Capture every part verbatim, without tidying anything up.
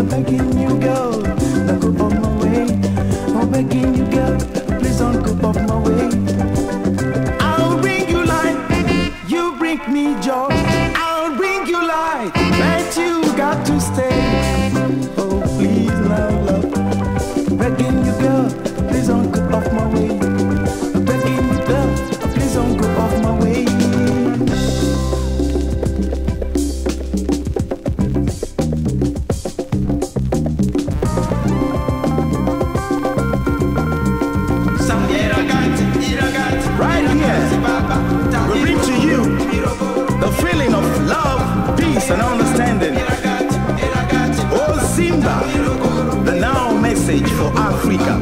I'm begging you, girl, don't go up my way. I'm begging you, girl, please don't go up my way. I'll bring you light, you bring me joy. I'll bring you light, but you got to stay. Oh, please, love, love. Begging you, girl, please don't go up my way. Begging you, girl, please don't go up my way. And understanding. Ozimba, the now message for Africa.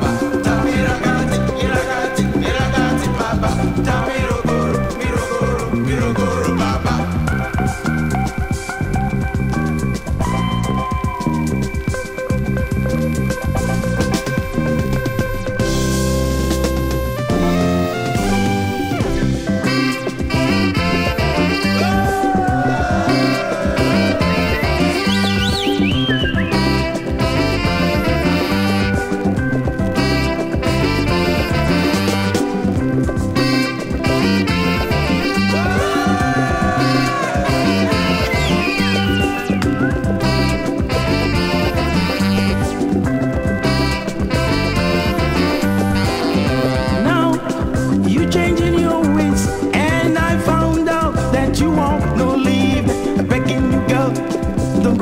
Don't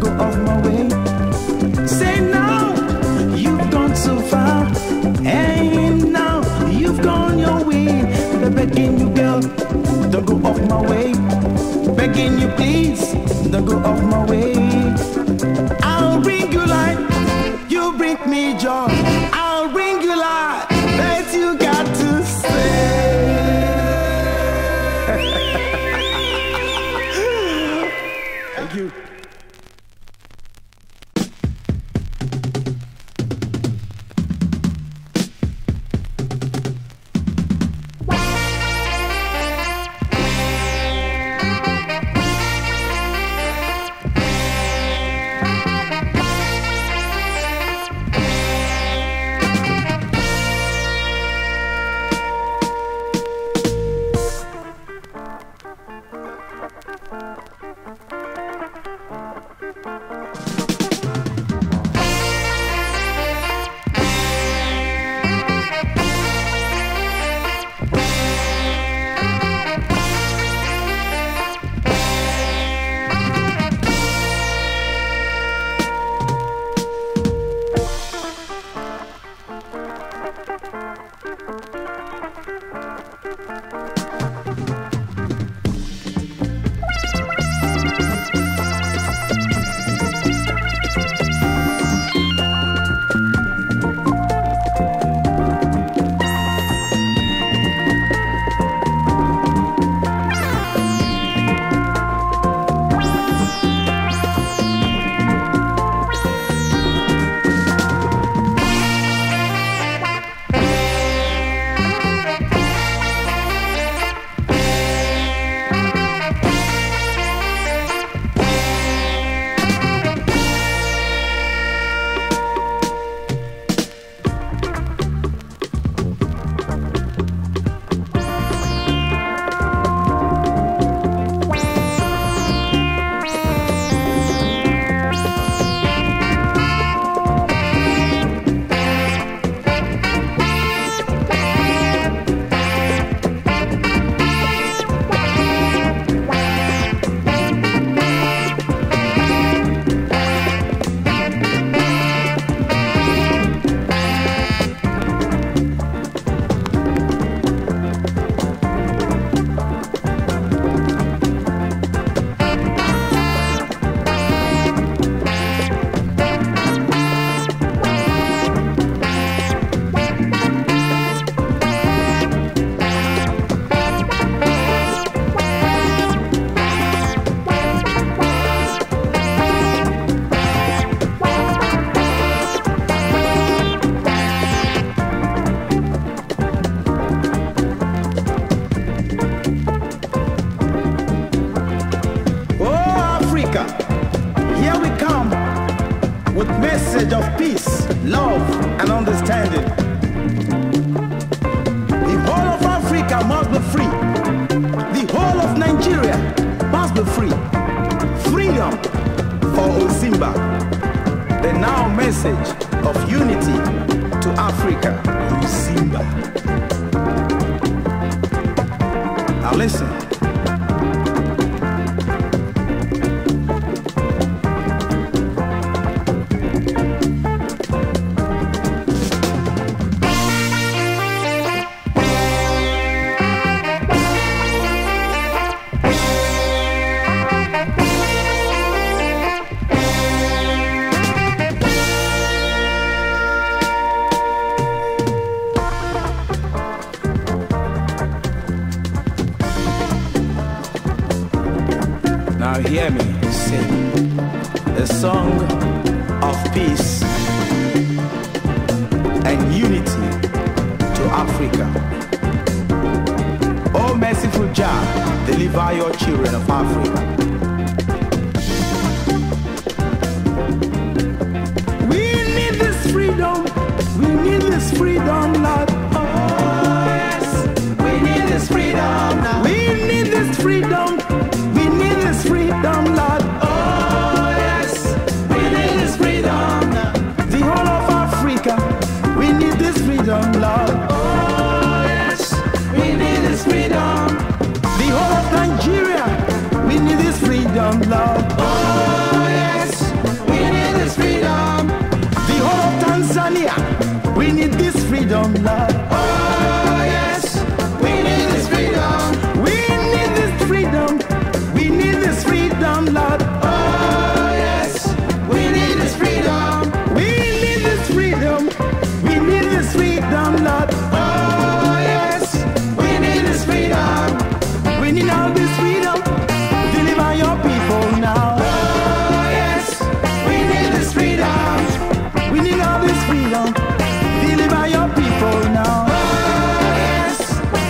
go off my way. Say now, you've gone so far, and now you've gone your way. They're begging you, girl, don't go off my way. Begging you, please, don't go off my way. I'll bring you light, you bring me joy. I'll bring you light, but you got to stay. Thank you. message of peace, love, and understanding. The whole of Africa must be free. The whole of Nigeria must be free. Freedom for Ozimba. The now message of unity to Africa. Ozimba. Now listen. Now hear me sing the song of peace and unity to Africa. O merciful Jah, deliver your children of Africa. We need this freedom, we need this freedom, Lord. Oh yes, we need this freedom now. We need this freedom. Freedom, Lord. Oh yes, we need this freedom. The whole of Africa, we need this freedom, Lord. Oh yes, we need this freedom. The whole of Nigeria, we need this freedom, Lord. Oh yes, we need this freedom. The whole of Tanzania, we need this freedom, Lord. Oh yes, we need this freedom. We need this freedom. We need this freedom, Lord. Oh yes, we need this freedom. We need this freedom. We need this freedom, Lord. Oh yes, we need this freedom. We need all this freedom. Deliver your people now. Oh yes, we need this freedom. We need all this freedom. Deliver your people now. Oh yes,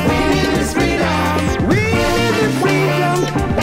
we need this freedom. We need this freedom.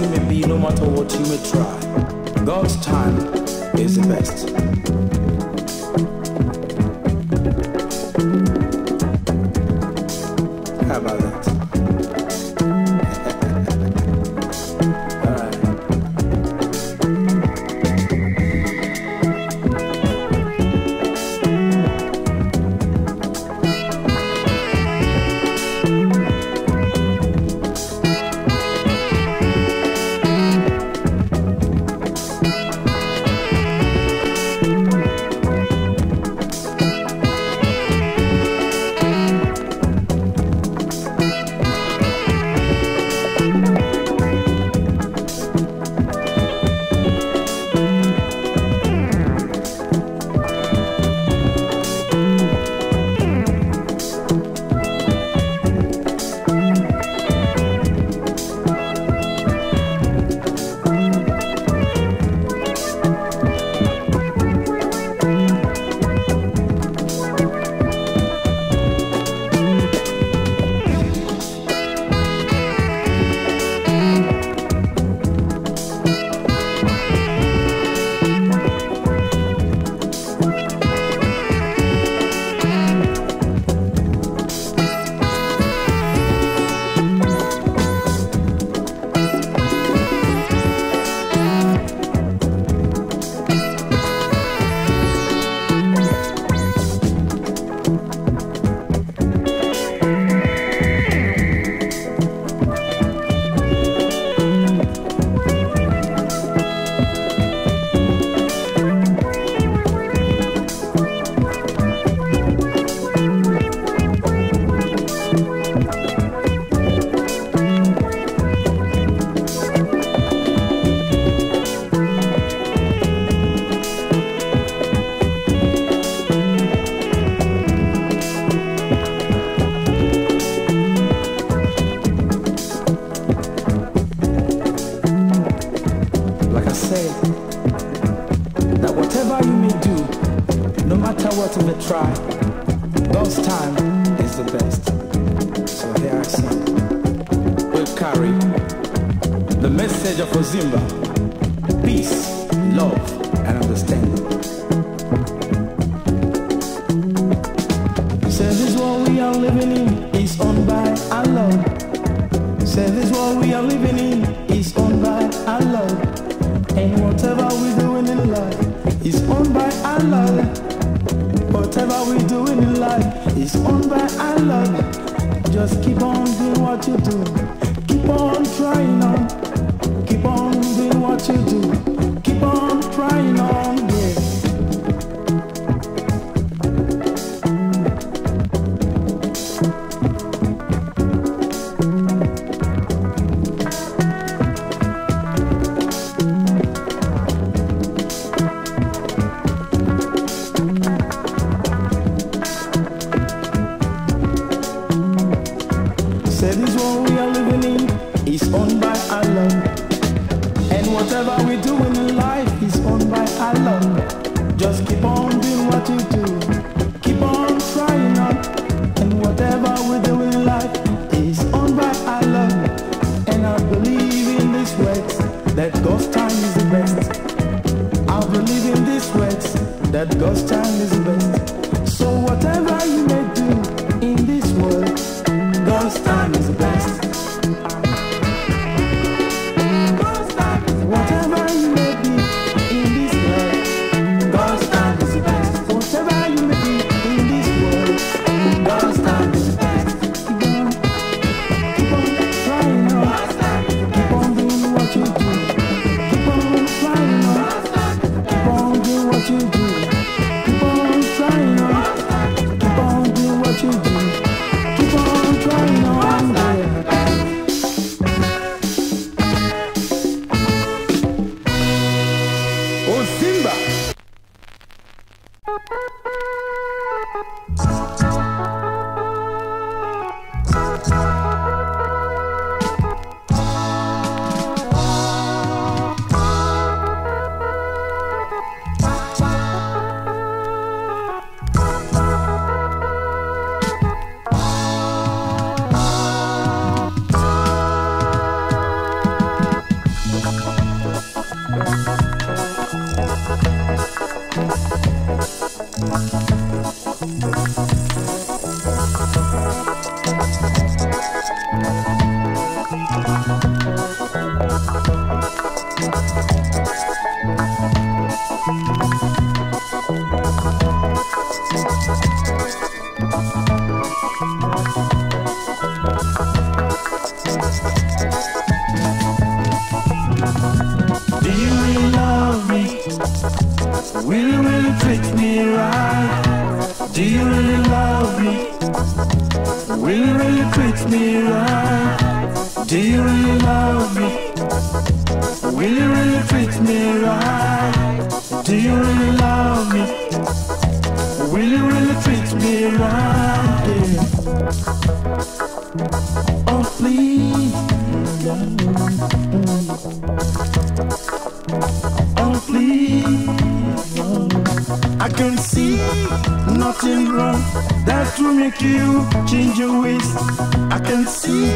You may be, no matter what you may try, God's time is the best. How about that? Thank you. cry. God's time is the best. So here I sing. We'll carry the message of Ozimba: peace, love, and understanding. Say this world we are living in is owned by Allah. Say this world we are living in is owned by Allah. And whatever we do in life is owned by Allah. Whatever we do in life is owned by Allah. Just keep on doing what you do. Keep on trying on. Keep on doing what you do. Keep on trying on. Say this world we are living in is owned by Allah. And whatever we do in life is owned by Allah. Just keep on doing what you do. Keep on trying out. And whatever we do in life is owned by Allah. And I believe in these words that God's time is the best. I believe in these words that God's time is the best. So whatever you may do in this world, God's time is the best. God's time is the best. Whatever you may be in this world, God's time is the best. Whatever you may be in this world, God's time is the best. Keep on, keep on trying on. Keep on doing what you do. Keep on trying on. Keep on doing what you do. Keep on trying on. Keep on doing what you do. Ozimba. Will you really treat me right? Do you really love me? Will you really treat me right? Do you really love me? Will you really treat me right? Do you really love me? Will you really treat me right? Yeah. Oh please, oh please. I can see nothing wrong that will make you change your ways. I can see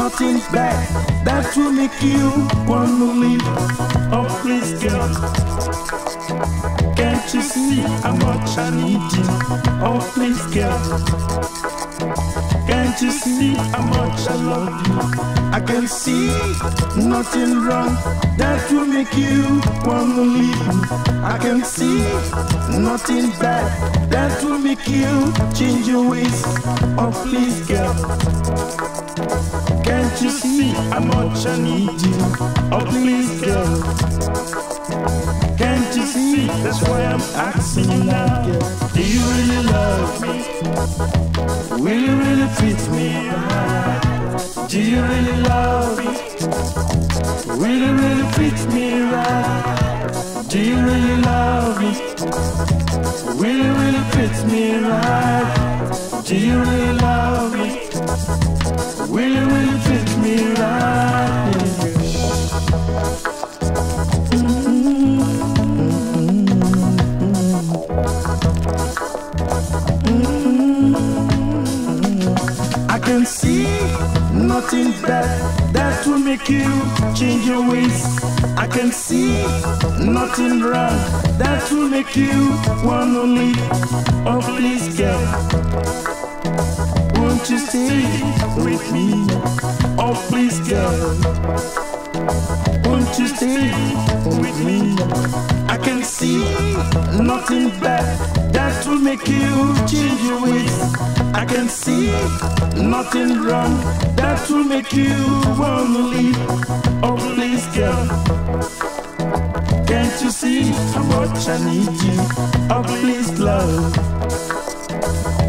nothing bad that will make you want to leave. Oh please girl, can't you see how much I need you? Oh please girl, can't you see how much I love you? I can see nothing wrong that will make you want to leave. I can see nothing bad that will make you change your ways. Oh please girl, can't you see how much I need you? Oh please girl, can't you see? That's why I'm asking you now. Do you really love me? Will you really treat me right? Do you really love me? Will you really treat me right? Do you really love me? Will you really treat me right? Do you really love me? Will you really treat me right? Mm-hmm. Mm-hmm. can see nothing that that will make you change your ways. I can see nothing wrong that will make you wanna leave. Oh please girl, won't you stay with me? Oh please girl, won't you stay with me? I can see nothing bad that will make you change your ways. I can see nothing wrong that will make you wanna leave. Oh please girl, can't you see how much I need you? Oh please love,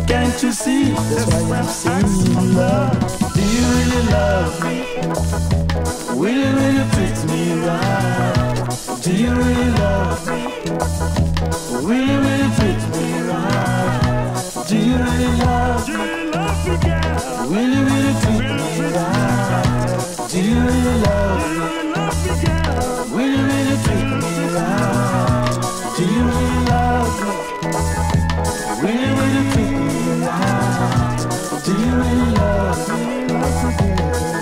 can't you see that's why I'm saying you love? Do you really love me? Will you really treat me right? Do you really love me? Will you really treat me right? Do you really love me? Will you really treat me right? Do you really love me? Will you really treat me right? Do you really love me? Will you really treat me right? Do you really love me? Will you really treat me right? Do you really love me?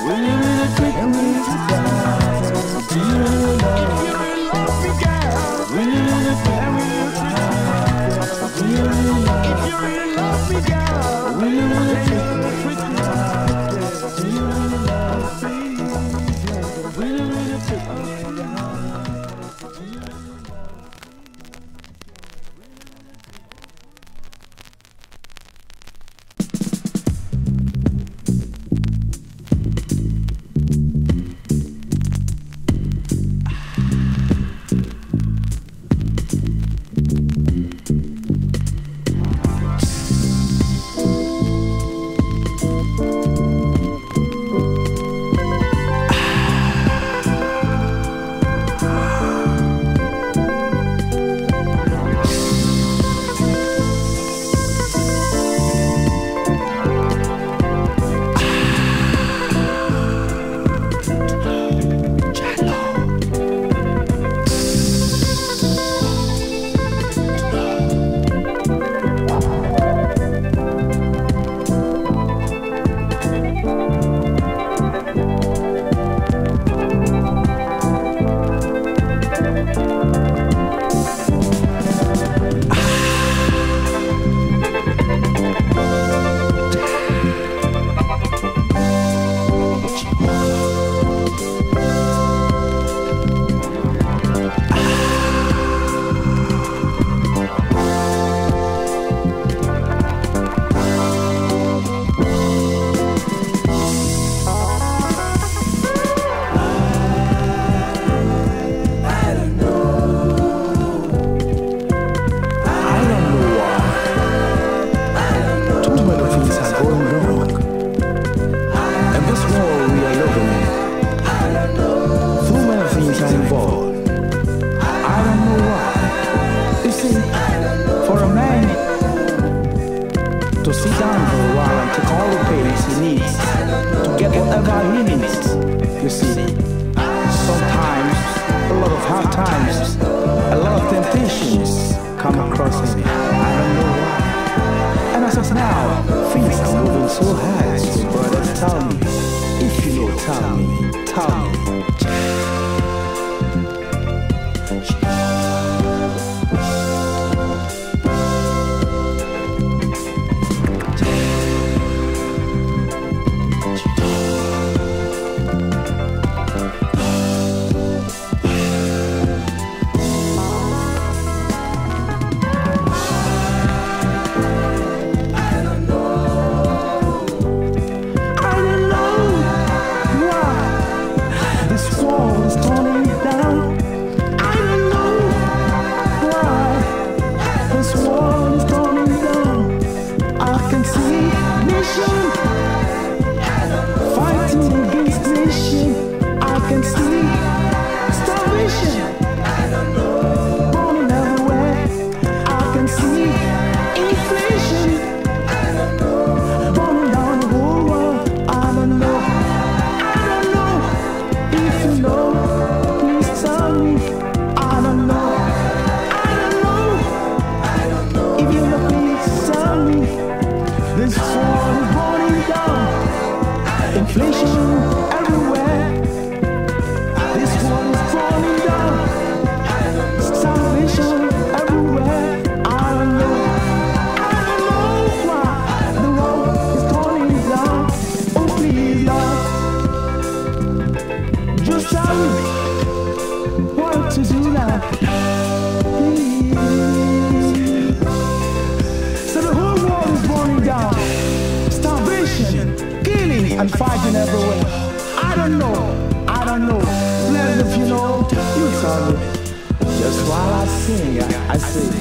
Will you really treat me right? Do you really love me? We got we this world is burning down. inflation everywhere. This world is falling down. Salvation everywhere. I don't know. I don't know why the world is falling down. Oh please, Lord, just tell me what to do now. I'm fighting everywhere. I don't know, I don't know. Blessed if you know, you tell me. Just while I sing, I, I sing.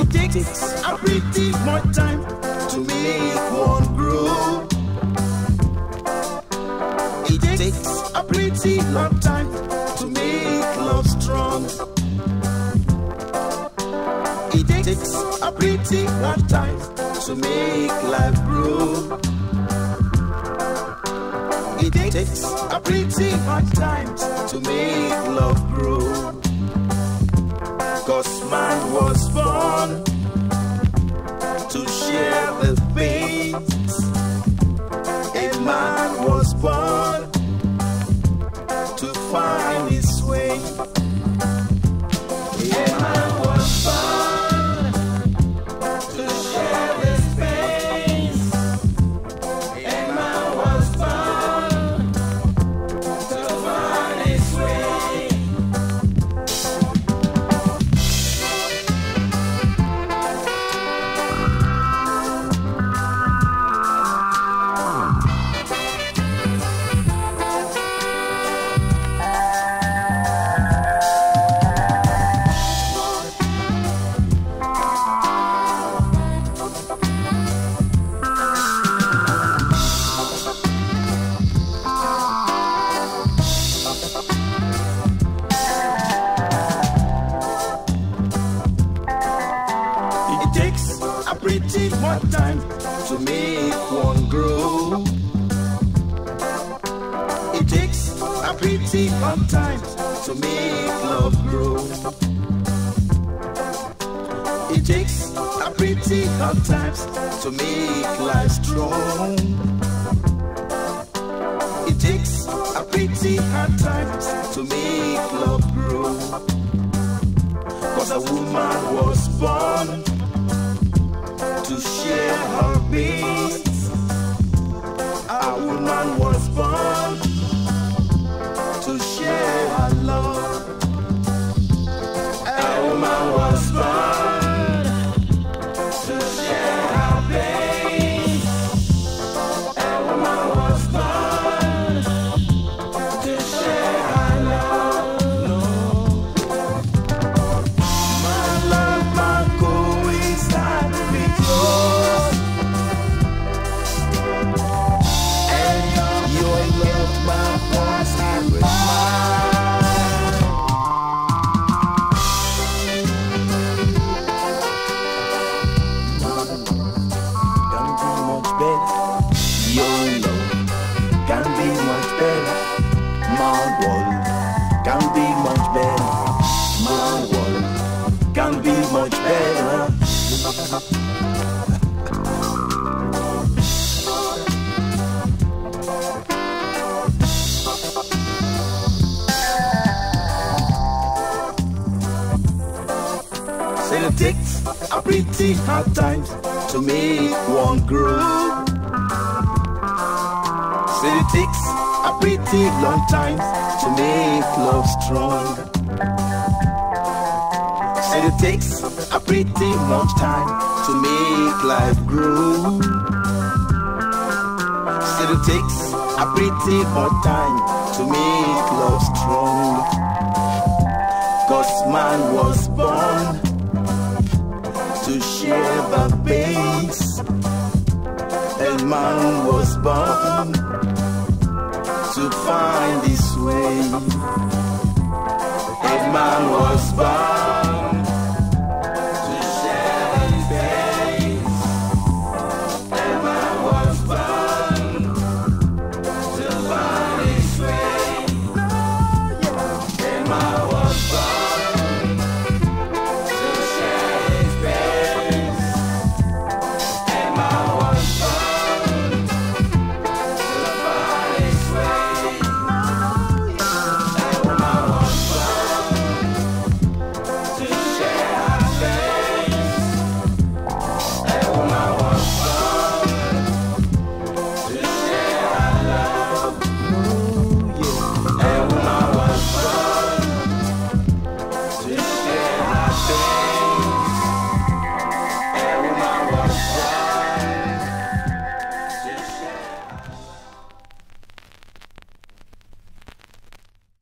It takes a pretty much time to make one grow. sometimes to make love grow. It takes a pretty hard times to make life strong. It takes a pretty hard times to make love grow. Cause a woman was born to share her pain. A woman was born to share her love. A woman was born to share her pain. A woman was born to share her love. No. My love, my goal is not to be yours. Say it takes a pretty hard time to make one grow. Say it takes a pretty long time to make love strong. Say it takes a pretty long time to make life grow. Say it takes a pretty hard time to make love strong. Cause man was born to share the pains, and man was born to find his way. And man was born.